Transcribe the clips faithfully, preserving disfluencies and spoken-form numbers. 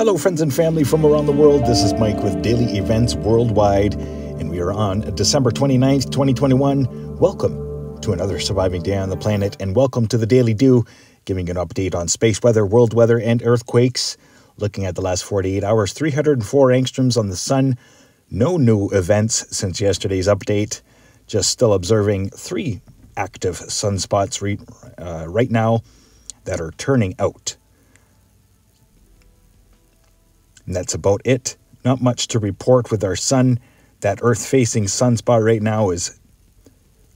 Hello friends and family from around the world, this is Mike with Daily Events Worldwide, and we are on December twenty-ninth, twenty twenty-one. Welcome to another surviving day on the planet, and welcome to the Daily Do, giving an update on space weather, world weather, and earthquakes. Looking at the last forty-eight hours, three hundred four angstroms on the sun, no new events since yesterday's update, just still observing three active sunspots re uh, right now that are turning out. And that's about it. Not much to report with our sun. That Earth-facing sunspot right now is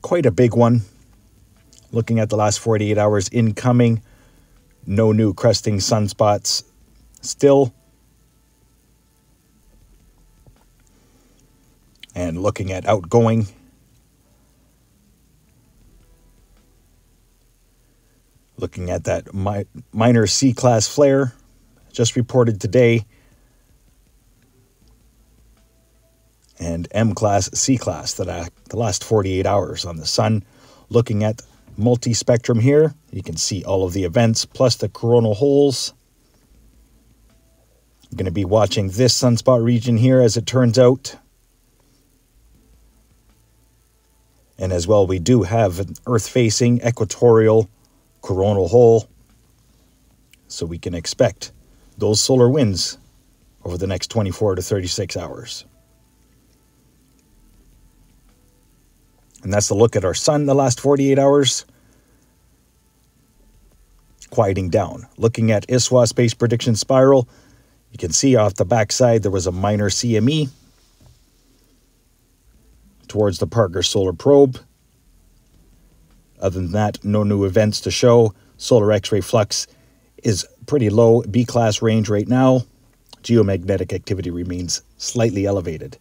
quite a big one. Looking at the last forty-eight hours incoming, no new cresting sunspots still. And looking at outgoing, looking at that mi minor C-class flare just reported today, and M-class, C-class, the last forty-eight hours on the sun. Looking at multi-spectrum here, you can see all of the events, plus the coronal holes. I'm going to be watching this sunspot region here, as it turns out. And as well, we do have an Earth-facing equatorial coronal hole, so we can expect those solar winds over the next twenty-four to thirty-six hours. And that's the look at our sun the last forty-eight hours. Quieting down. Looking at I S W A Space Prediction Spiral, you can see off the backside there was a minor C M E towards the Parker Solar Probe. Other than that, no new events to show. Solar X-ray flux is pretty low, B-class range right now. Geomagnetic activity remains slightly elevated,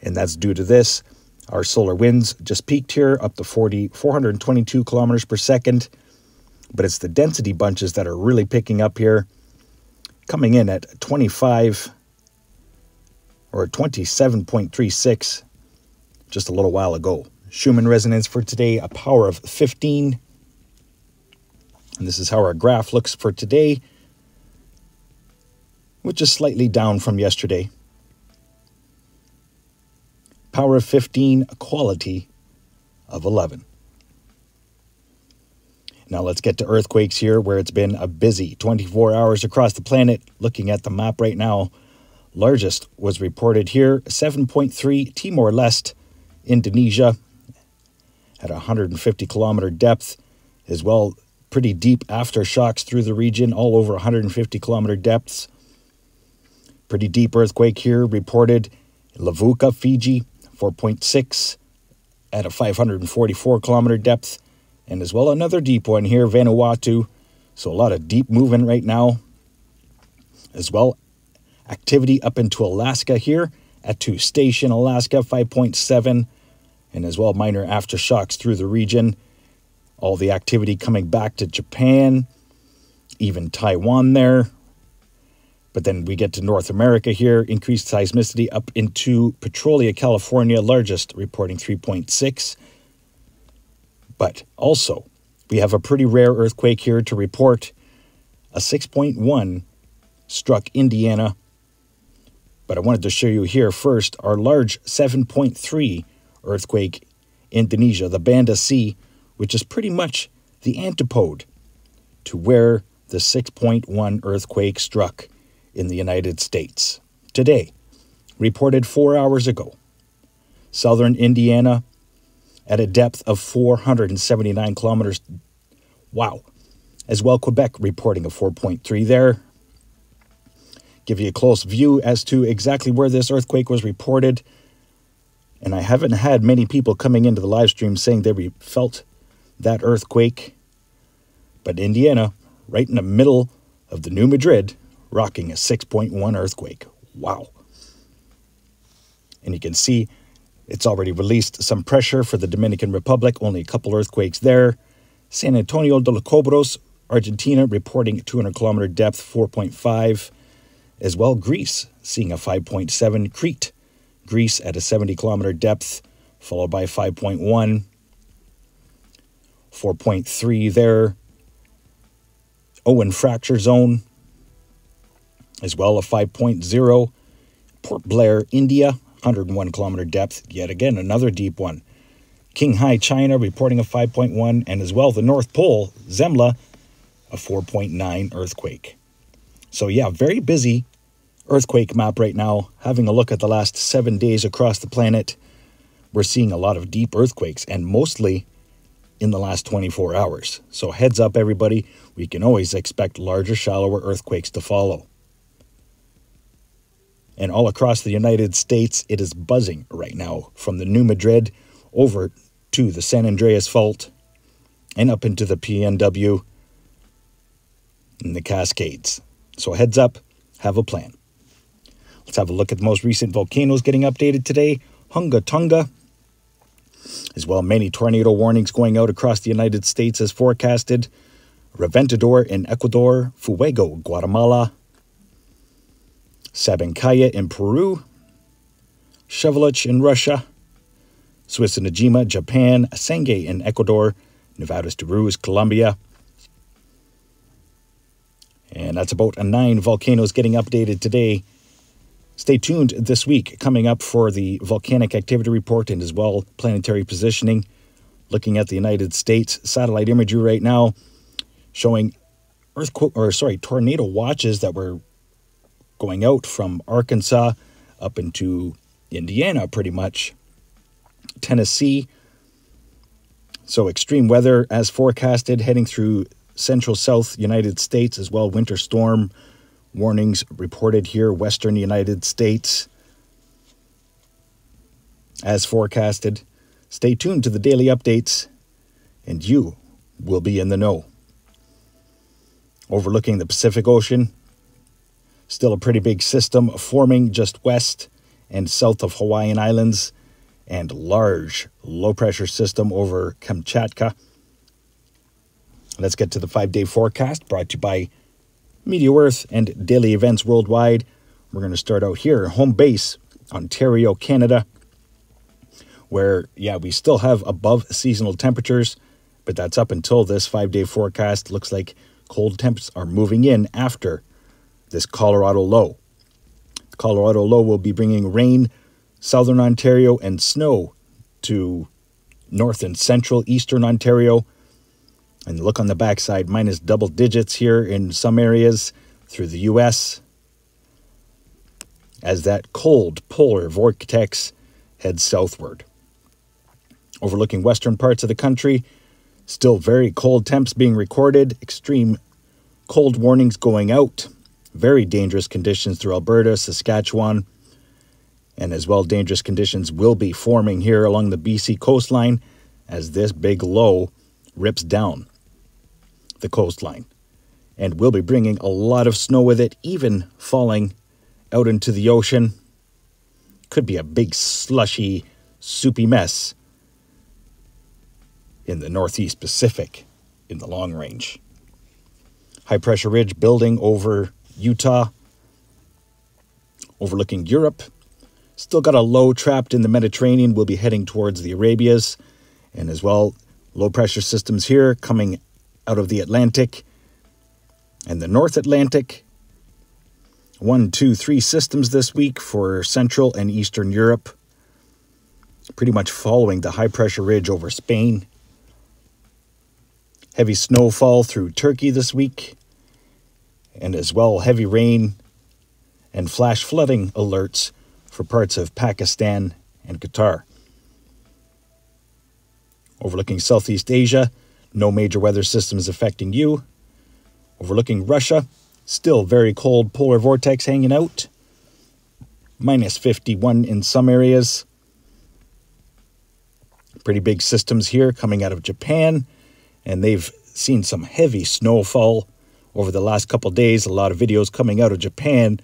and that's due to this. Our solar winds just peaked here up to four hundred twenty-two kilometers per second, but it's the density bunches that are really picking up here, coming in at twenty-five or twenty-seven point three six just a little while ago. Schumann resonance for today, a power of fifteen. And this is how our graph looks for today, which is slightly down from yesterday. Power of fifteen, quality of eleven. Now let's get to earthquakes here, where it's been a busy twenty-four hours across the planet. Looking at the map right now, largest was reported here, seven point three, Timor-Leste, Indonesia, at one hundred fifty kilometer depth. As well, pretty deep aftershocks through the region, all over one hundred fifty kilometer depths. Pretty deep earthquake here reported, Levuka, Fiji, four point six at a five hundred forty-four kilometer depth, and as well another deep one here, Vanuatu. So a lot of deep movement right now. As well, activity up into Alaska here at Two Station, Alaska, five point seven, and as well minor aftershocks through the region. All the activity coming back to Japan, even Taiwan there. But then we get to North America here, increased seismicity up into Petrolia, California, largest reporting three point six. But also, we have a pretty rare earthquake here to report. A six point one struck Indiana. But I wanted to show you here first our large seven point three earthquake, Indonesia, the Banda Sea, which is pretty much the antipode to where the six point one earthquake struck in the United States today, reported four hours ago. Southern Indiana at a depth of four hundred seventy-nine kilometers. Wow. As well, Quebec reporting a four point three there. Give you a close view as to exactly where this earthquake was reported. And I haven't had many people coming into the live stream saying they felt that earthquake. But Indiana, right in the middle of the New Madrid, rocking a six point one earthquake. Wow. And you can see it's already released some pressure for the Dominican Republic. Only a couple earthquakes there. San Antonio de los Cobros, Argentina, reporting two hundred kilometer depth, four point five. As well, Greece, seeing a five point seven. Crete, Greece, at a seventy kilometer depth, followed by five point one. four point three there. Owen fracture zone as well. A five point oh, Port Blair, India, one hundred one kilometer depth, yet again another deep one. Qinghai, China, reporting a five point one, and as well the North Pole, Zemla, a four point nine earthquake. So yeah, very busy earthquake map right now. Having a look at the last seven days across the planet, we're seeing a lot of deep earthquakes, and mostly in the last twenty-four hours. So heads up, everybody, we can always expect larger, shallower earthquakes to follow. And all across the United States, it is buzzing right now, from the New Madrid over to the San Andreas Fault and up into the P N W and the Cascades. So heads up, have a plan. Let's have a look at the most recent volcanoes getting updated today. Hunga Tonga, as well, many tornado warnings going out across the United States as forecasted. Reventador in Ecuador, Fuego, Guatemala, Sabancaya in Peru, Chevaluch in Russia, Swiss and Nojima, Japan, Sange in Ecuador, Nevado del Ruiz, Colombia. And that's about nine volcanoes getting updated today. Stay tuned this week, coming up, for the volcanic activity report and as well planetary positioning. Looking at the United States, satellite imagery right now showing earthquake, or sorry, tornado watches that were going out from Arkansas up into Indiana, pretty much, Tennessee. So extreme weather as forecasted heading through central south United States as well. Winter storm warnings reported here, western United States, as forecasted. Stay tuned to the daily updates, and you will be in the know. Overlooking the Pacific Ocean, still a pretty big system forming just west and south of Hawaiian Islands, and large low-pressure system over Kamchatka. Let's get to the five-day forecast, brought to you by Meteor Earth and Daily Events Worldwide. We're going to start out here, home base, Ontario, Canada, where, yeah, we still have above seasonal temperatures, but that's up until this five-day forecast. Looks like cold temps are moving in after this Colorado low. The Colorado low will be bringing rain, southern Ontario, and snow to north and central eastern Ontario. And look on the backside, minus double digits here in some areas through the U S as that cold polar vortex heads southward. Overlooking western parts of the country, still very cold temps being recorded, extreme cold warnings going out, very dangerous conditions through Alberta, Saskatchewan, and as well dangerous conditions will be forming here along the B C coastline as this big low rips down the coastline, and will be bringing a lot of snow with it, even falling out into the ocean. Could be a big slushy, soupy mess in the Northeast Pacific in the long range. High pressure ridge building over Utah, overlooking Europe. Still got a low trapped in the Mediterranean, will be heading towards the Arabias, and as well low pressure systems here coming out of the Atlantic and the North Atlantic. One, two, three systems this week for Central and Eastern Europe, pretty much following the high pressure ridge over Spain. Heavy snowfall through Turkey this week, and as well heavy rain and flash flooding alerts for parts of Pakistan and Qatar. Overlooking Southeast Asia, no major weather systems affecting you. Overlooking Russia, still very cold polar vortex hanging out, minus fifty-one in some areas. Pretty big systems here coming out of Japan, and they've seen some heavy snowfall over the last couple days. A lot of videos coming out of Japan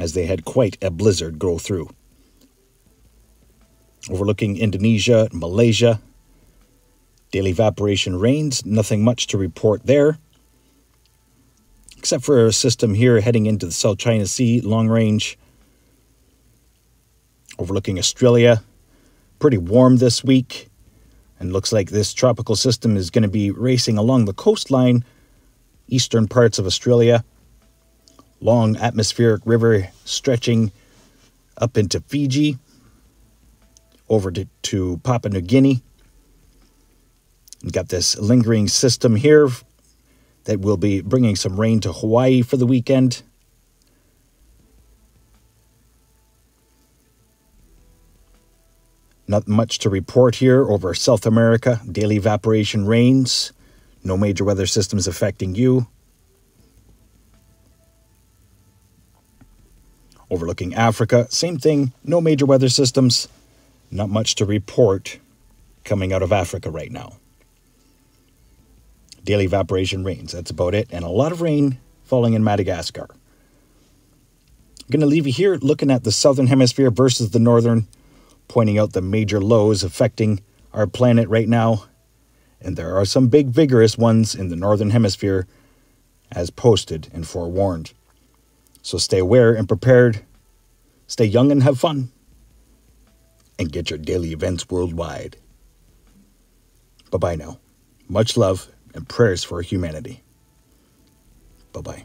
as they had quite a blizzard go through. Overlooking Indonesia, Malaysia, daily evaporation rains, nothing much to report there, except for a system here heading into the South China Sea, long range. Overlooking Australia, pretty warm this week, and looks like this tropical system is going to be racing along the coastline, eastern parts of Australia, long atmospheric river stretching up into Fiji, over to, to Papua New Guinea. We've got this lingering system here that will be bringing some rain to Hawaii for the weekend. Not much to report here over South America. Daily evaporation rains. No major weather systems affecting you. Overlooking Africa, same thing. No major weather systems. Not much to report coming out of Africa right now. Daily evaporation rains, that's about it. And a lot of rain falling in Madagascar. I'm going to leave you here looking at the southern hemisphere versus the northern, pointing out the major lows affecting our planet right now. And there are some big vigorous ones in the northern hemisphere as posted and forewarned. So stay aware and prepared. Stay young and have fun. And get your daily events worldwide. Bye-bye now. Much love and prayers for humanity. Bye-bye.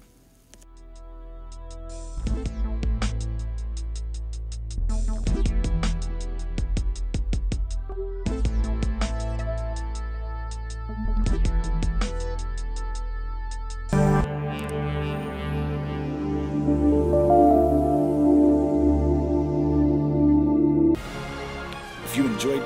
If you enjoyed